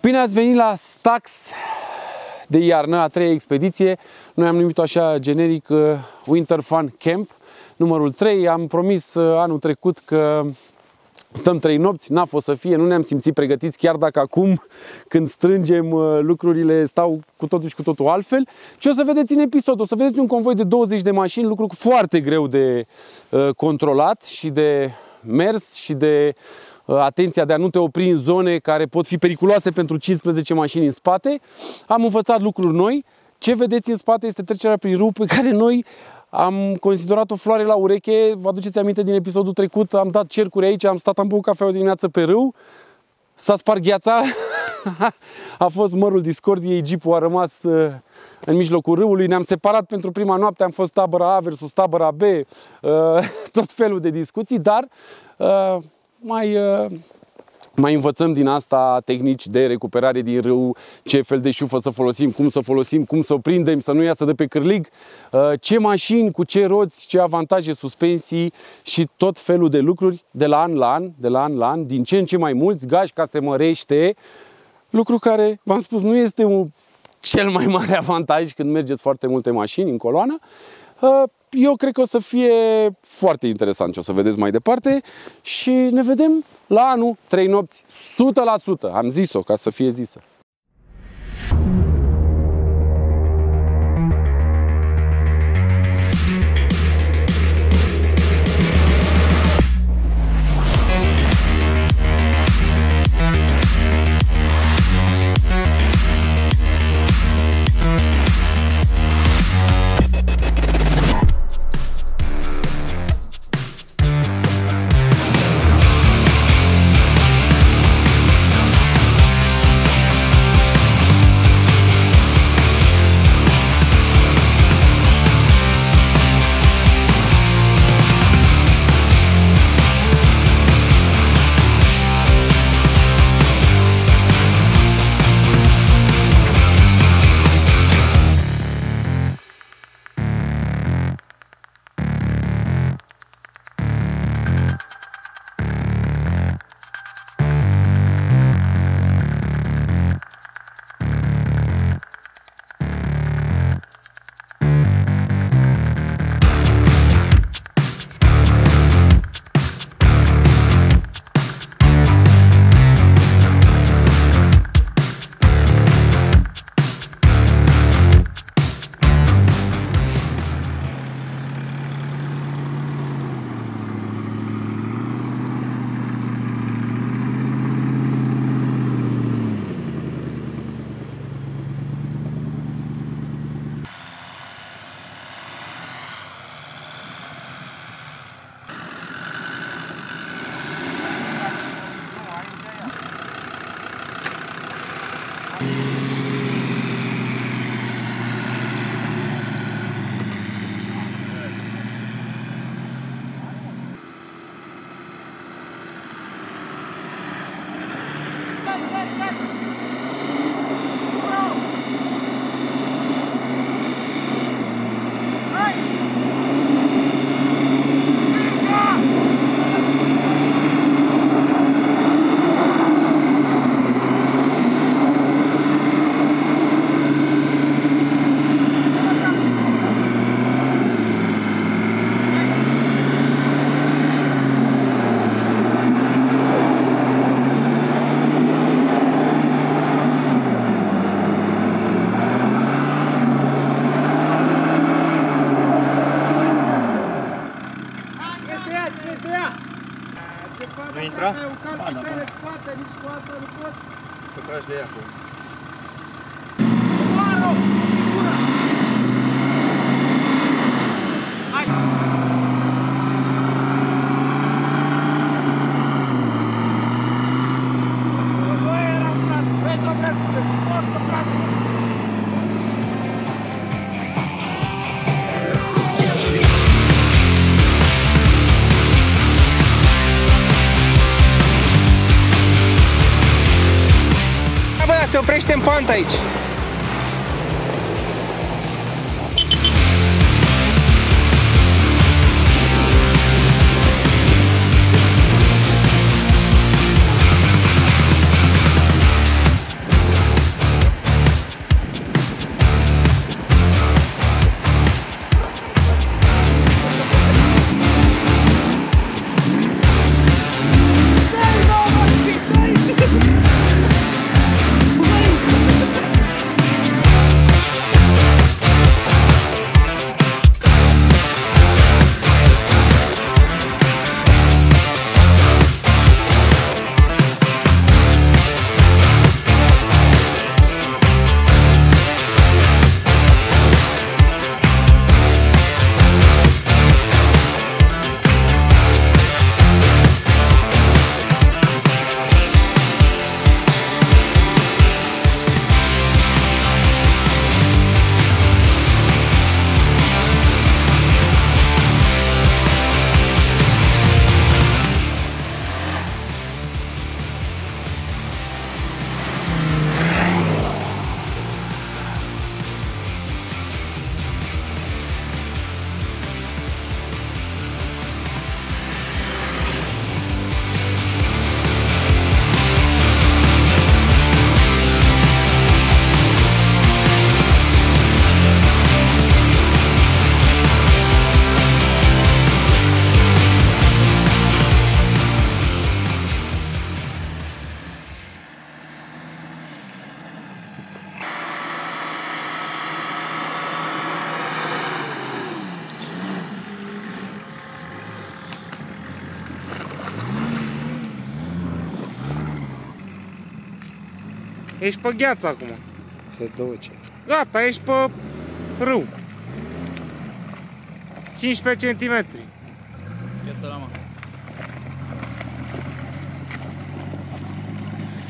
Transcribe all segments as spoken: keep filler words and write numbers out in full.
Bine ați venit la Stax de iarnă, a treia expediție. Noi am numit-o așa generic Winter Fun Camp, numărul trei. Am promis anul trecut că stăm trei nopți, n-a fost să fie, nu ne-am simțit pregătiți, chiar dacă acum, când strângem lucrurile, stau cu totul și cu totul altfel. Ce o să vedeți în episod? O să vedeți un convoi de douăzeci de mașini, lucru foarte greu de uh, controlat și de mers și de uh, atenția de a nu te opri în zone care pot fi periculoase pentru cincisprezece mașini în spate. Am învățat lucruri noi. Ce vedeți în spate este trecerea prin râu pe care noi am considerat o floare la ureche. Vă aduceți aminte din episodul trecut, am dat cercuri aici, am stat, am băut cafea dimineață pe râu, s-a spart gheața, a fost mărul discordiei, jeepul a rămas în mijlocul râului, ne-am separat pentru prima noapte, am fost tabăra A versus tabăra B, tot felul de discuții, dar mai... Mai învățăm din asta tehnici de recuperare din râu, ce fel de șufă să folosim, cum să folosim, cum să o prindem, să nu iasă de pe cârlig, ce mașini, cu ce roți, ce avantaje, suspensii și tot felul de lucruri de la an la an, de la an la an, din ce în ce mai mulți, gașca se mărește, lucru care, v-am spus, nu este un cel mai mare avantaj când mergeți foarte multe mașini în coloană. Eu cred că o să fie foarte interesant ce o să vedeți mai departe și ne vedem la anul, trei nopți, o sută la sută. Am zis-o ca să fie zisă. Se oprește în panta aici. Ești pe gheață acum. Se duce. Gata, ești pe râu. cincisprezece centimetri. Gheață la mână.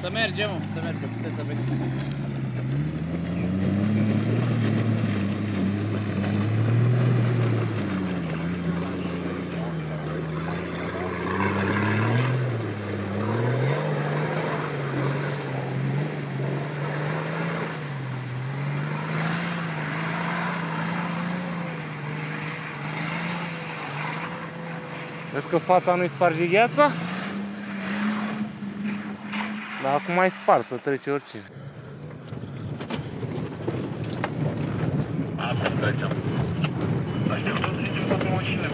Să mergem, să mergem, puteți să mergem. Vezi că fața nu-i sparge gheața? Dar acum mai spart, o trece oricine. Asta trecem. Așteptăm să știu față mașină.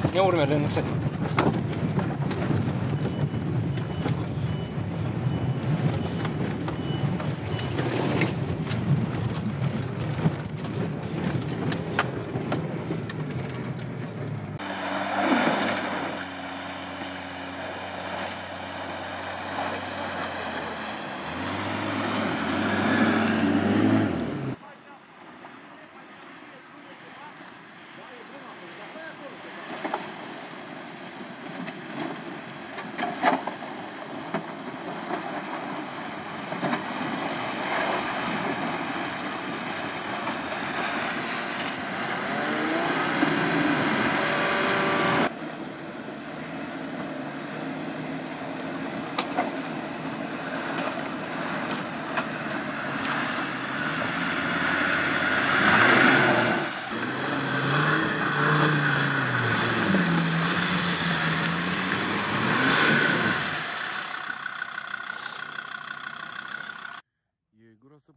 Ține urmele, nu se...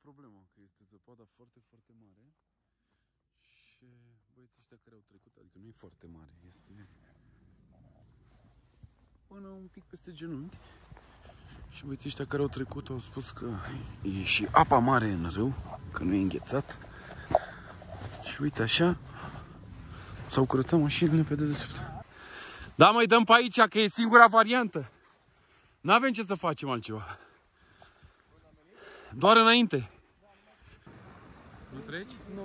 Problema, că este zăpada foarte, foarte mare și băieții ăștia care au trecut, adică nu e foarte mare, este până un pic peste genunchi și băieții ăștia care au trecut au spus că e și apa mare în râu, că nu e înghețat și uite așa s-au curățat mașinile pe dedesubt. Da, mai dăm pe aici, că e singura variantă. N-avem ce să facem altceva. Doar înainte. Nu treci? Nu.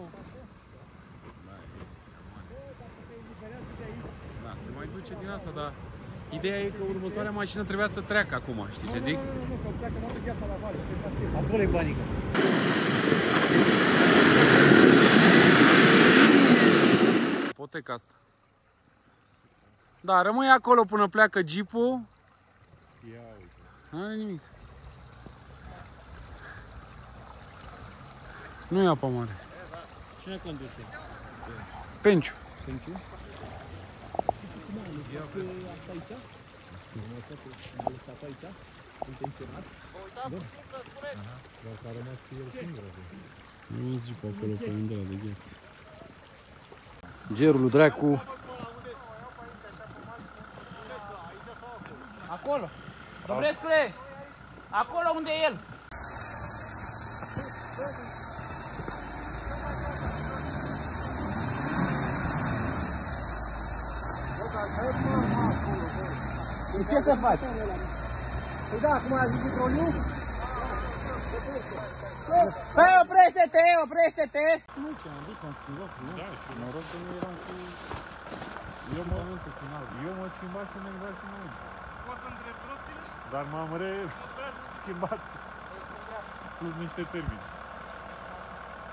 Da, se mai duce din asta, dar ideea e că următoarea mașină trebuia să treacă acum, știi ce zic? Acolo e banică. Poteca asta. Da, rămâi acolo până pleacă jeepul. Ia uite. N-are nimic. Nu e apa mare. Cine conduce? Penciu. Penciu? Cum ai lăsat asta aici? Ai lăsat aici? Intenționat? Vă uitați puțin să spuneți! Doar că a rămas cu el singură. Nu e zicul acolo pe undeva de gheață. Gerul lui dracu. Acolo! Dobrescule! Acolo unde e el! Ce să faci? Păi da, acum ai zis petroliu? Păi oprește-te, oprește-te! Nu ce, am zis, am schimbat frumos. Mă rog că nu eram cu... Eu mă amintă final. Eu mă schimba și mă exact și mă uit. Poți să-mi drept roțile? Dar m-am re-schimbat cu niște termici.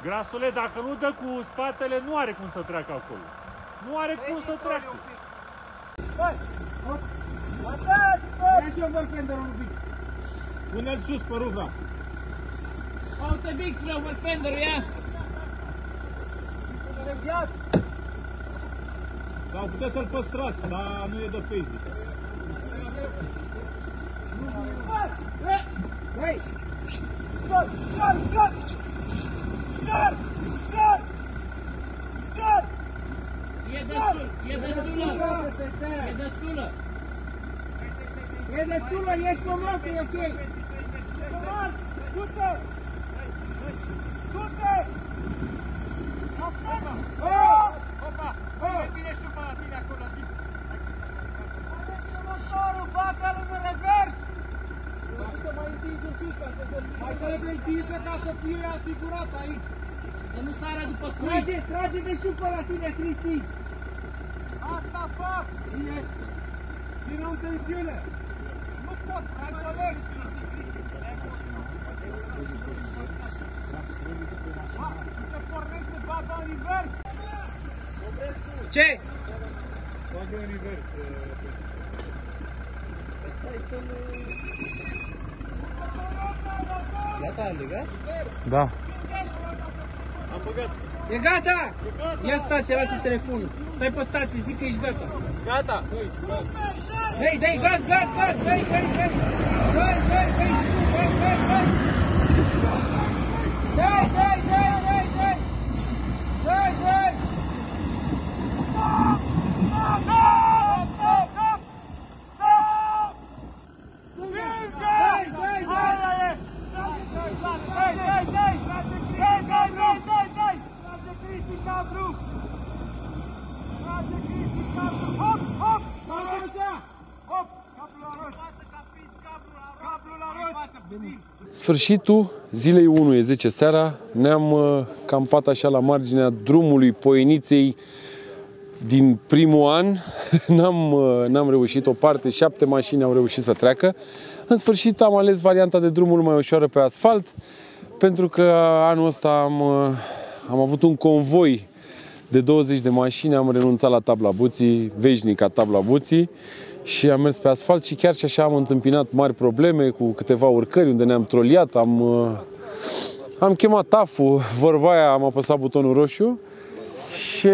Grasule, dacă nu dă cu spatele, nu are cum să treacă acolo. Nu are cum să treacă. Hai! Ia și eu vârfenderul lui Bix. Pune-l sus pe ruga. Uite Bix, vreau vârfenderul, ia! Sau puteți să-l păstrați, dar nu e de Facebook. Hai! Șor! Șor! Șor! Șor! Șor! Șor! E destulă! E destulă! E destulă! E destulă, ești normal că e ok! Normal! Du-te! Du-te! Opa! Opa! Bine, bine, șupa la tine acolo! pedalul pe revers. Să mai întingi un pic, ca să mai trebuie întinsă ca să fie asigurat aici. Să nu sară după cui. Trage, trage de șupă la tine, Cristi. Asta fac. Din o tensiune. Nu pot, hai să alergi. Se pornește baba în revers. Ce? Baba în revers. Gata, am legat? Da. Am băgat. E gata! Ia stați, lasă telefonul. Stai pe stație, zic că ești gata. Gata! Dă-i, dă-i, gaz, gaz, gaz! Dă-i, dă-i, dă-i! Dă-i, dă-i, dă-i! Dă-i, dă-i, dă-i! Dă-i, dă-i, dă-i, dă-i! Dă-i, dă-i! Sfârșitul zilei unu, e zece seara, ne-am campat așa la marginea drumului Poieniței din primul an. N-am reușit, o parte, șapte mașini au reușit să treacă. În sfârșit am ales varianta de drumul mai ușoară pe asfalt, pentru că anul ăsta am, am avut un convoi de douăzeci de mașini, am renunțat la tabla buții, veșnica tabla buții, și am mers pe asfalt și chiar și așa am întâmpinat mari probleme cu câteva urcări unde ne-am troliat, am, am chemat taful, vorba aia, am apăsat butonul roșu și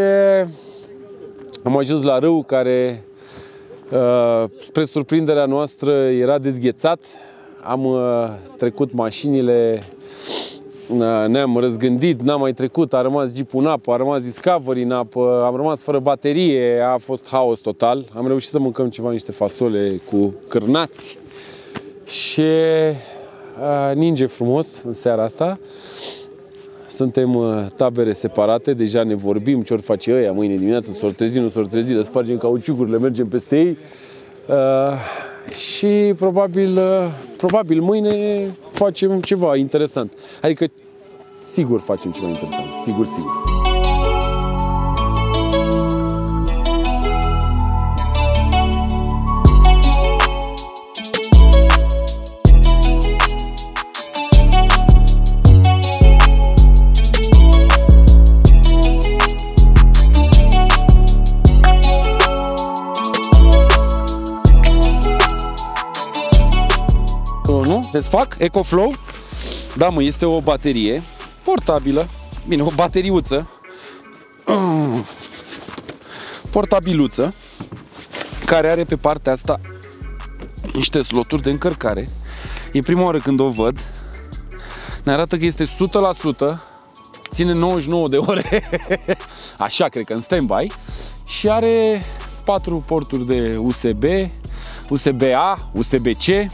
am ajuns la râu care, spre surprinderea noastră, era dezghețat. Am trecut mașinile, ne-am răzgândit, n-am mai trecut, a rămas jeep-ul în apă, a rămas Discovery în apă, am rămas fără baterie, a fost haos total. Am reușit să mâncăm ceva, niște fasole cu cârnați și ninge frumos în seara asta. Suntem tabere separate, deja ne vorbim ce ori face ăia mâine dimineață, sortezi, nu sortezi, le spargem cauciucurile, mergem peste ei. Uh, și probabil, uh, probabil mâine facem ceva interesant. Adică sigur facem ceva interesant, sigur, sigur. Desfac EcoFlow. Da, mă, este o baterie portabilă. Bine, o bateriuță. Portabiluță. Care are pe partea asta niște sloturi de încărcare. E prima oară când o văd. Ne arată că este o sută la sută. Ține nouăzeci și nouă de ore. Așa, cred că în standby. Și are patru porturi de U S B. U S B A, U S B C.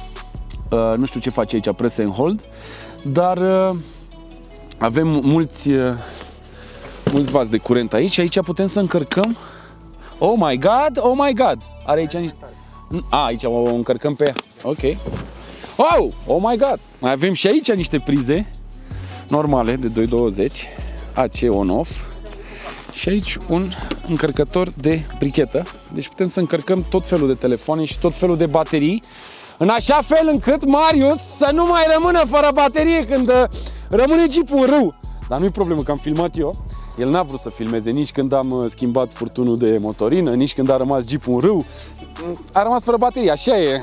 Uh, nu știu ce face aici, press and hold, dar uh, avem mulți, uh, mulți vazi de curent aici. Aici putem să încărcăm. Oh my god, oh my god! Are aici niște... A, aici o încărcăm pe ea. Ok. Oh, oh my god! Mai avem și aici niște prize normale de două douăzeci. A C on-off. Și aici un încărcător de brichetă. Deci putem să încărcăm tot felul de telefoane și tot felul de baterii. În așa fel încât Marius să nu mai rămână fără baterie când rămâne jeep-ul în râu. Dar nu-i problemă că am filmat eu. El n-a vrut să filmeze nici când am schimbat furtunul de motorină, nici când a rămas jeep-ul în râu. A rămas fără baterie, așa e.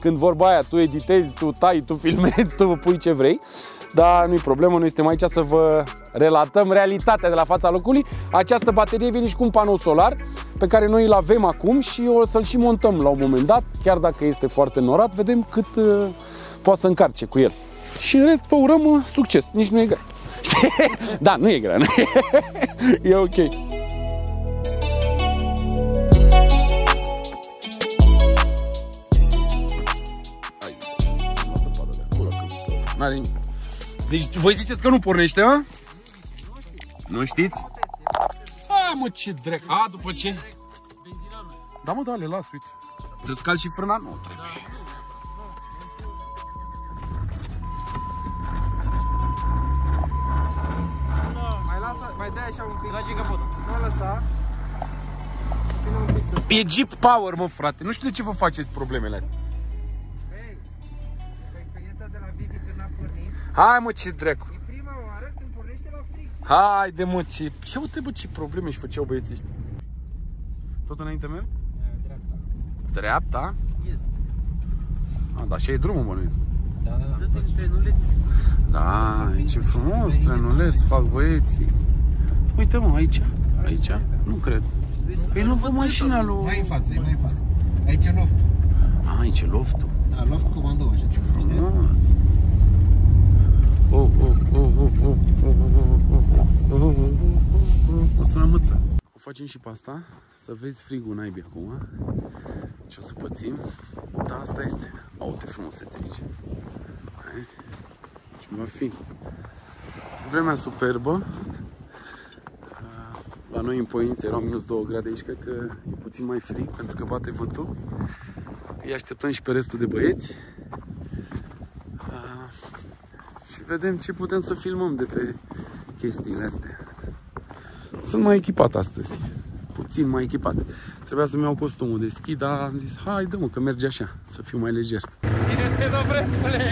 Când vorba aia, tu editezi, tu tai, tu filmezi, tu pui ce vrei. Dar nu-i problemă, noi suntem aici să vă relatăm realitatea de la fața locului. Această baterie vine și cu un panou solar pe care noi îl avem acum și o să-l și montăm la un moment dat. Chiar dacă este foarte norat, vedem cât uh, poate să încarce cu el. Și în rest vă urăm uh, succes, nici nu e greu. Da, nu e greu, e ok. N-are nimic. Deci voi ziceți că nu pornește, a? Nu știți? A, mă, ce dreac. A, după ce? Da, mă, da, le las, uite. Îți calci și frâna? Nu, trebuie. Mai lasă, mai dai așa un pic. Tragi în capotă. Nu lăsa. Ține un pic să... E Jeep Power, mă, frate. Nu știu de ce vă faceți problemele astea. Hei, experiența de la Vivi când a pornit. Hai, mă, ce dracu. E prima oară când pornește la fric. Haide, mă, ce... Și uite, bă, ce probleme își făceau băieții ăștia. Tot înainte merg? Dreapta. Dreapta? Yes. Ah, dar așa e drumul, bănuiesc. Da, da, da. Dă-te în trenuleț. Da, e ce frumos, trenuleț, fac băieții. Uite, mă, aici, aici, nu cred. Păi nu văd mașina lui... Mai în față, e mai în față. Aici e loftul. Ah, aici e loftul. Da, loft comandou, așa se numește. Oh, oh, oh, oh, oh, oh, oh, oh, oh. O sună mâța. O facem și pe asta. Să vezi frigul naibii acum, ce o să pățim, dar asta este. Aute frumusețe aici. Și va fi vremea superbă. La noi în Poieniță erau minus două grade, aici cred că e puțin mai frig pentru că bate vântul. Îi așteptăm și pe restul de băieți. Și vedem ce putem să filmăm de pe chestiile astea. Sunt mai echipat astăzi. Puțin mai echipat. Trebuia să-mi iau costumul de schi, dar am zis, hai, dă-mă, că merge așa, să fiu mai lejer. Ține-te, dobretule!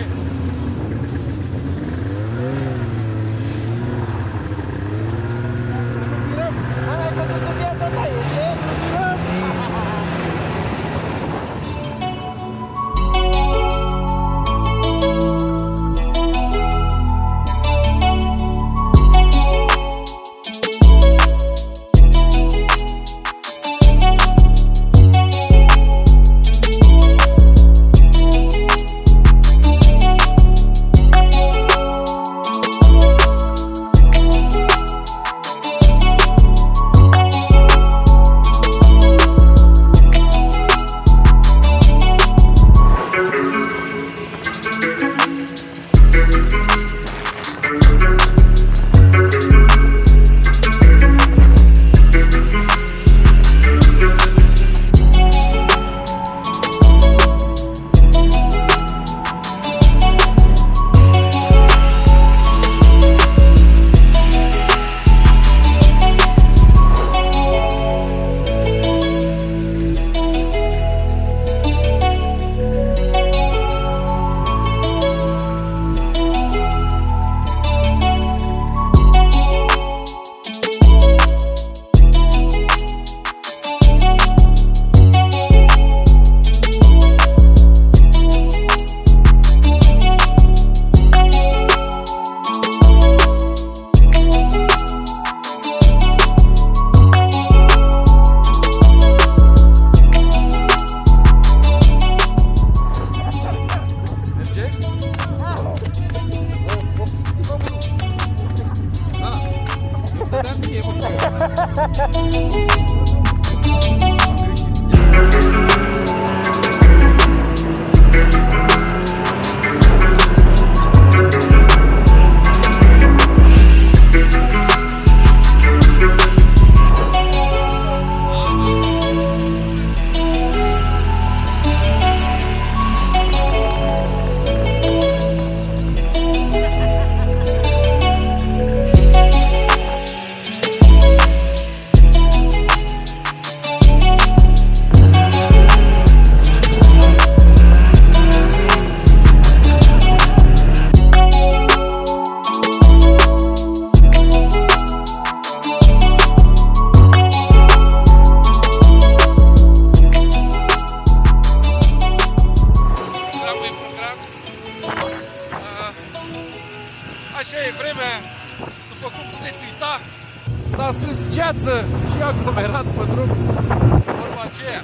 Și aglomerat pe drum, vorba aceea.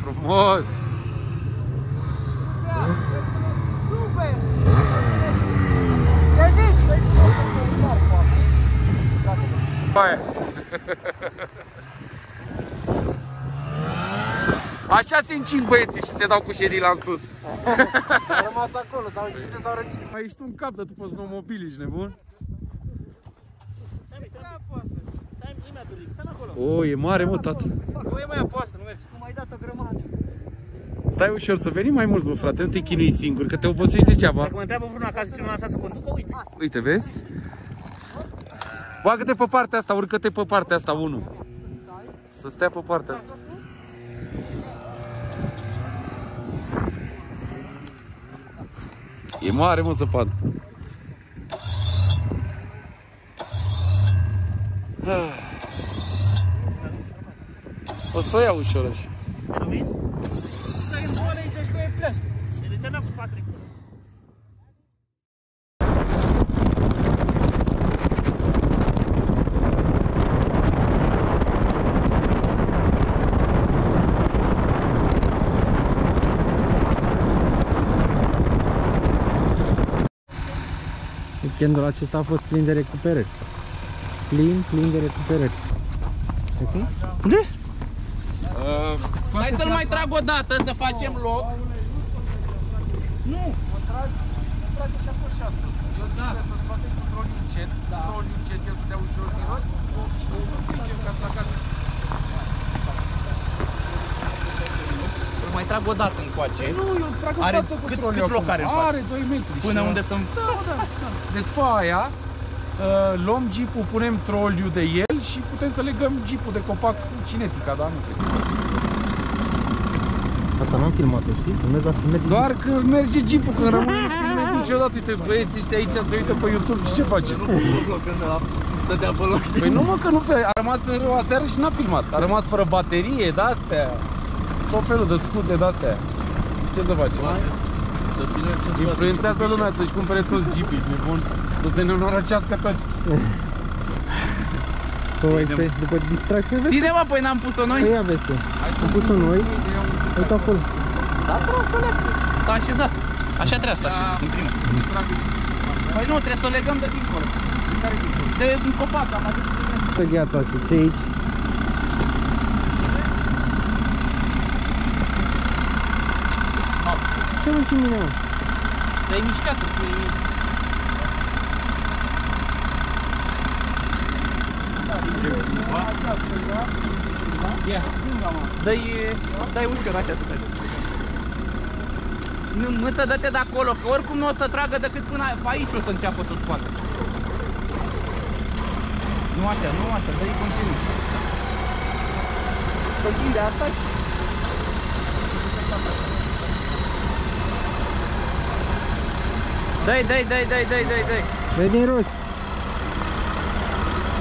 Frumos! Super! Ce zici? Așa se încing băieții și se dau cu șerila în sus. Am rămas acolo, s-au încins de s-au răcit. Ai ieșit un cap, dar tu poți să o mobili, ești nebun? O, e mare, mă, tată. Nu e mai apoastă, nu merge. Cum ai dat o grămadă. Stai ușor, să venim mai mulți, mă, frate, nu te chinui singur, că te obosești degeaba. Dacă mă întreabă vreun acasă ce m-a lăsat să conduc, uite. Uite, vezi? Bagă-te pe partea asta, urcă-te pe partea asta, unul. Să stea pe partea asta. E mare, mă, zăpadă. O să iau ușor așa. Weekendul acesta a fost plin de recuperări. Plin, plin de recuperări. Ok? De? Uh, Hai să-l mai trag o dată, să facem loc. Nu! Mă trag, mă trag și acolo șapte. Eu zic că să-ți bate cu trolii încet, trolii încet, el să dea ușor din roți, și o să plicem ca să acați. Îl mai trag o dată încoace. Nu, eu îl trag în față cu trolii. Cât loc are în față? Are doi metri. Până unde să-mi... Da, da, da. Deci faia, luăm jeep-ul, punem troliul de el și putem să legăm jeep-ul de copac cu cinetica, da? Nu cred. Asta n-am filmat, știi? Filmez, dar filmez... Doar că merge jeep-ul, când rămâne nu filmez niciodată. Uite, băieții ăștia aici se uită pe YouTube și ce face? Nu, stătea pe loc. Păi nu, mă, că nu, a rămas în rău aseară și n-a filmat. A rămas fără baterie, de-astea. Tot felul de scuze de-astea. Ce să facem? Influențează lumea să-și cumpere toți jeep-ii, ești nebun? Să se nenorocească tot. După distracție vezi? Ține-mă, păi n-am pus-o noi? Păi ia vezi tu. Am pus-o noi, uite acolo. S-a tras să leagă. S-a așezat. Așa trebuie să așezat, în primul. Păi nu, trebuie să o legăm de dincolo. De care dincolo? De un copac, am adus. Uite gheața asta, ce aici? Ce mă țin mine, mă? Te-ai mișcat, îl pui mine. Dă-i ușor așa să tragă. Mâță, dă-te de acolo, că oricum nu o să tragă decât până aici o să înceapă să o scoată. Nu așa, nu așa, dă-i continuu. Păi de asta? Dai, dai, dai, dai, dai, dai, dai. Dă-i din roți.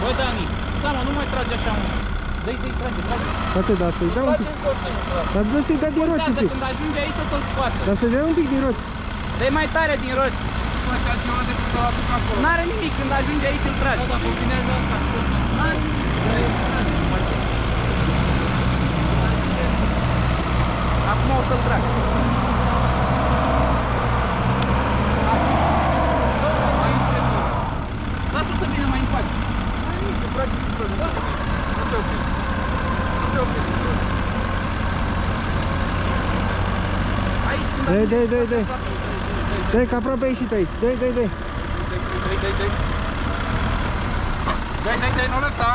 Bă, Dani, da, mă, nu mai trage așa, mă. Dă-i, dă-i, trage, trage. Poate, da, să-i dau un pic. Dar dă să-i dea din roți un pic. Când ajunge aici o să-l scoată. Dar să-i dea un pic din roți. Dă-i mai tare din roți. Nu face altceva decât să-l aduc acolo. N-are nimic, când ajunge aici îl trage. Da, dar combinează asta. N-are nimic. Acum o să-l trage. Dă-i, dă-i, dă-i, dă-i. Dă-i, că aproape ai ieșit aici. Dă-i, dă-i, dă-i. Dă-i, dă-i, dă-i. Dă-i, dă-i, dă-i, nu lăsa.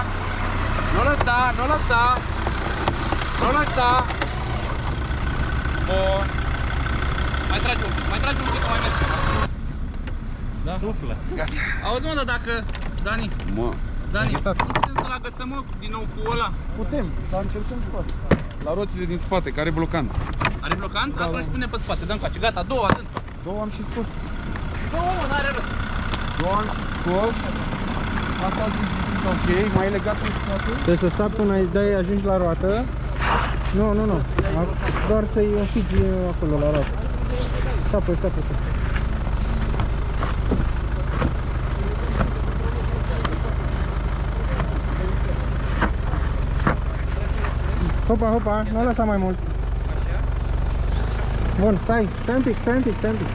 Nu lăsa, nu lăsa. Nu lăsa. Bun. Mai tragi un pic, mai tragi un pic, că mai merge. Da? Suflă. Gata. Auzi, mă, dar dacă... Dani. Mă. Dani, nu putem să-l agățăm, mă, din nou cu ăla? Putem, dar încercăm cu asta. La roțile din spate, care e blocant. Are blocant? Da, atunci pune pe spate, dăm coace. Gata, două, dăm. Două am și scos. Două, mă, n-are rost. Două am și scos. Asta a zis, ok, mai legat în spate. Trebuie să sap până îi dai, ajungi la roată. Nu, nu, nu. Doar să-i înfigi acolo, la roată. Sapă, sapă, sapă. Hopa, hopa, nu lăsa mai mult. Bun, stai, stai un pic, stai un pic, stai un pic.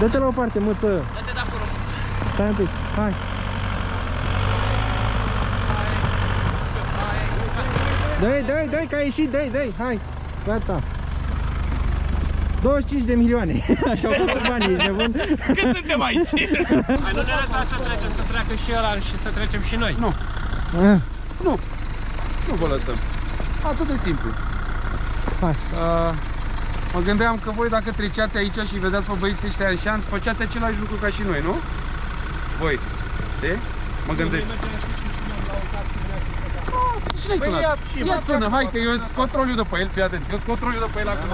Dă-te la o parte, mâță. Dă-te de acolo. Stai un pic, hai. Dă-i, dă-i, dă-i, că ai ieșit, dă-i, dă-i, hai. Gata. douăzeci și cinci de milioane. Și-au făcut banii, ești nebun? Cât suntem aici? Hai, nu ne lăsa să trecem, să treacă și ăla și să trecem și noi. Nu. Nu. Nu vă lăsăm. Atât de simplu. Hai. Uh, mă gândeam că voi dacă treceați aici și vedeați pe băieții ăștia în șanț, făceați același lucru ca și noi, nu? Voi. Se? Mă gândesc. Și noi sunat. Ia sună, hai că eu controlul de pe el, fii atent. Eu controlul de pe el acum.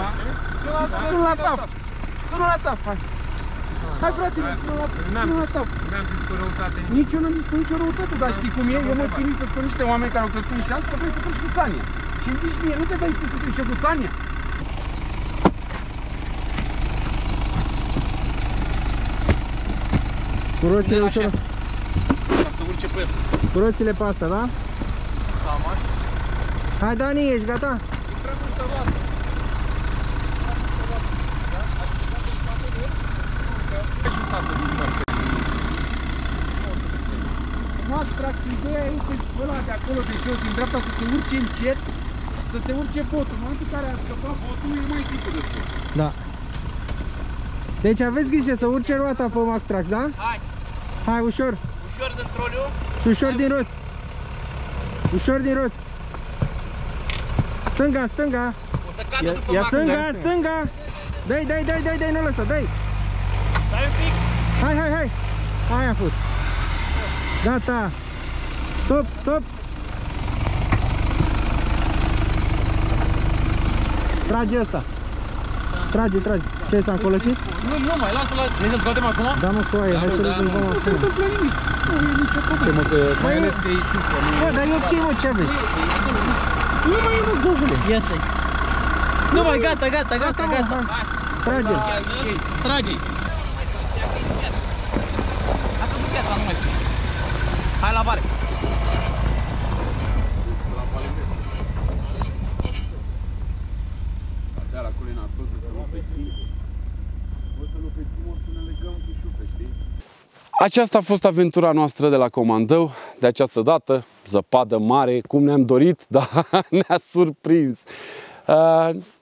Sună la taf. Sună la taf, hai. Hai frate, nu la taf. Mi-am zis cu răutate. Nici eu n-am zis cu nicio răutate, dar știi cum e? Eu mă țin să spun niște oameni care au crescut în șans, că vrei să treci cu Sania. Și îmi zici mie, nu te dai și tu treci cu Sania. Cu roțile ușor. Ca să urce pe el. Cu roțile pe asta, da? Hai, Dani, ești gata? Mas, practic, ideea e că ăla de acolo de jos, din dreapta, să se urce încet, să se urce botul. În momentul în care a scăpat botul, e mai simplu de spus. Da. Deci aveți grijă să urce roata pe Maxtrax, da? Hai! Hai, ușor! Ușor din troliu. Și ușor din roți. Ușor din roți. Stânga, stânga. O să cadă după Maxtrax. Ia stânga, stânga. Dai, dai, dai, dai, dai, nu lăsa, dai. Dai un pic. Hai, hai, hai. Aia a fost. Gata. Stop, stop. Trage ăsta. Trage, trage. Ce s-a încolăcit? Nu, nu mai, lasă-l. Vrei să-l scoatem acum? Da, mă, cu aia, hai să-l scoatem acum. Nu se întâmplă nimic. Nu e nicio problemă că maionez că e supă. Bă, dar e ok, mă, ce aveți? Nu mai e, mă, dozule. Ia stai. Nu mai, gata, gata, gata, gata. Trage-l. Trage-l. Dacă nu piatra, nu mai scrieți. Hai la bare. Da, la culina tot să nu pe țin. Aceasta a fost aventura noastră de la Comandău, de această dată, zăpadă mare, cum ne-am dorit, dar ne-a surprins. Uh,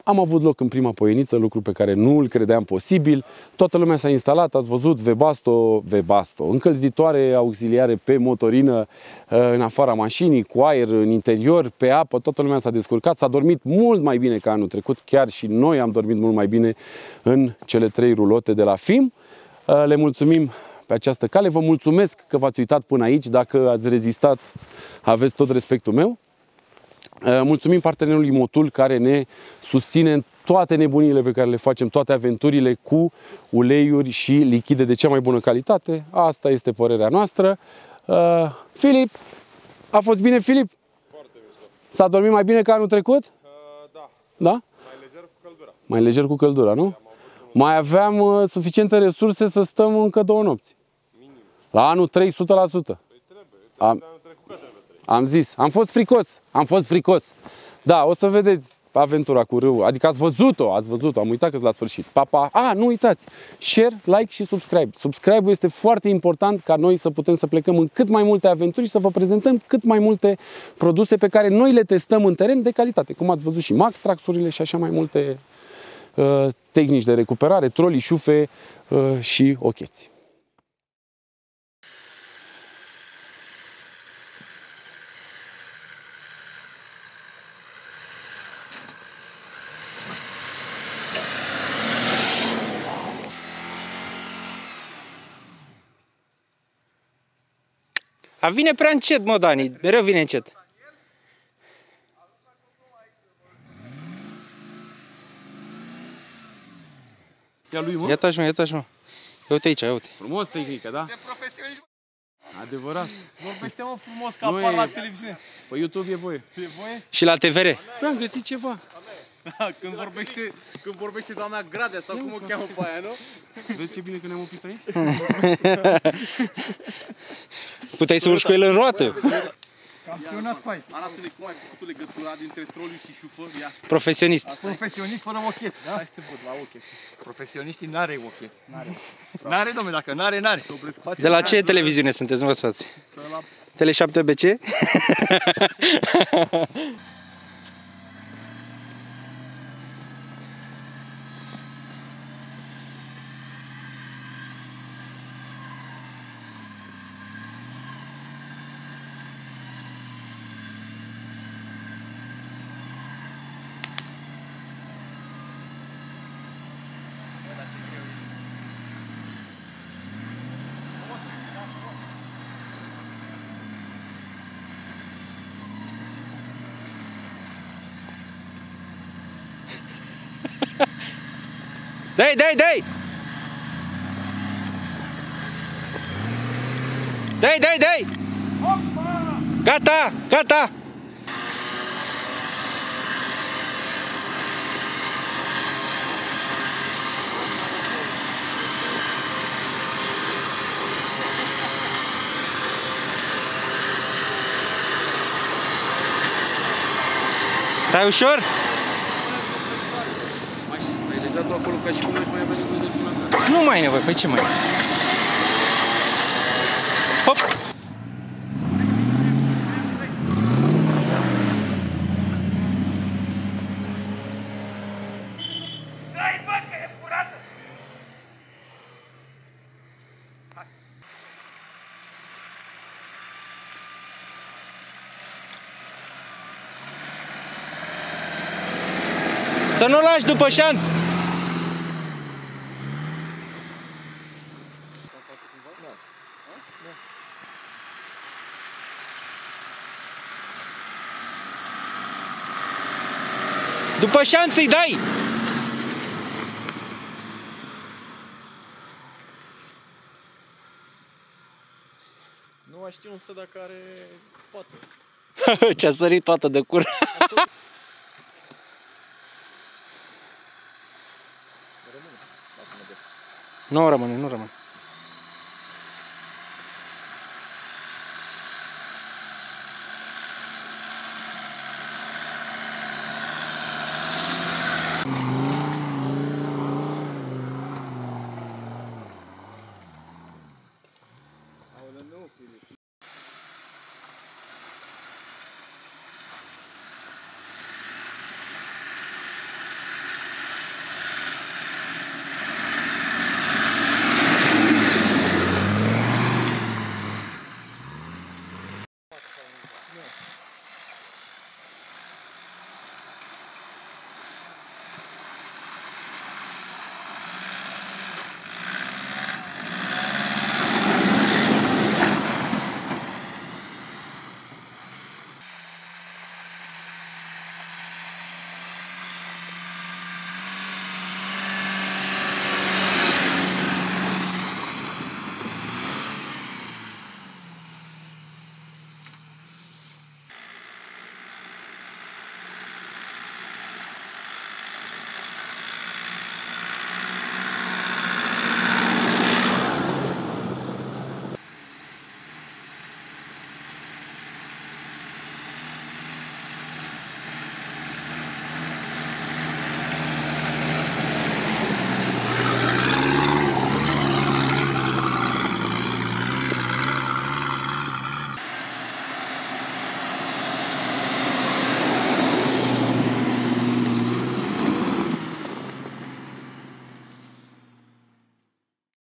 am avut loc în prima poieniță, lucru pe care nu îl credeam posibil, toată lumea s-a instalat, ați văzut, Webasto, Webasto, încălzitoare auxiliare pe motorină, uh, în afara mașinii, cu aer, în interior, pe apă, toată lumea s-a descurcat, s-a dormit mult mai bine ca anul trecut, chiar și noi am dormit mult mai bine în cele trei rulote de la F I M. Uh, le mulțumim pe această cale, vă mulțumesc că v-ați uitat până aici, dacă ați rezistat, aveți tot respectul meu. Mulțumim partenerului Motul care ne susține în toate nebunile pe care le facem, toate aventurile cu uleiuri și lichide de cea mai bună calitate. Asta este părerea noastră. Uh, Filip, a fost bine, Filip? Foarte mișto. S-a dormit mai bine ca anul trecut? Uh, da. Da? Mai lejer cu căldura. Mai lejer cu căldura, nu? Mai aveam uh, suficiente resurse să stăm încă două nopți. Minim. La anul trei sute la sută. Păi trebuie, trebuie. Am... Am zis, am fost fricos, am fost fricos. Da, o să vedeți aventura cu râul, adică ați văzut-o, ați văzut-o, am uitat că la sfârșit. Pa, pa. A, nu uitați, share, like și subscribe. Subscribe-ul este foarte important ca noi să putem să plecăm în cât mai multe aventuri și să vă prezentăm cât mai multe produse pe care noi le testăm în teren de calitate. Cum ați văzut și Maxtrax-urile și așa mai multe uh, tehnici de recuperare, troli, șufe uh, și ocheți. A vine prea încet, mă, Dani, mereu vine încet. Ia lui, mă. Ia tași, mă, ia tași, mă. Ia uite aici, ia uite. Frumos tehnică, da? De profesionist. Adevărat. Vorbește, mă, frumos, că apar la televiziune. Pe YouTube e voie. E voie? Și la T V R. Da, am găsit ceva. Da, când vorbește, când vorbește doamna Gradea sau cum o cheamă pe aia, nu? Vezi ce bine că ne-am oprit aici? Puteai să urci cu el în roată. Campionat cu aici. Anatole, cum ai făcut legătura dintre troliu și șufăr? Profesionist. Profesionist fără ochet, da? Hai să te văd la ochet. Profesioniștii n-are ochet. N-are, domnule, dacă n-are, n-are. De la ce televiziune sunteți, nu vă sfați? Tele șapte B C? Dai, dai, dai! Dai, dai, dai! Gata, gata! Stai ușor? Ai lezat-o acolo ca și cum n-aș mai avea nevoie de până. Nu mai ai nevoie, păi ce mai e? Hop! Dai, bă, că e furată! Hai! Să nu lași după șanț! După șanț îi dai! Nu mai știu însă dacă are spate. Ce-a sărit toată de cură! Nu rămâne, nu rămâne.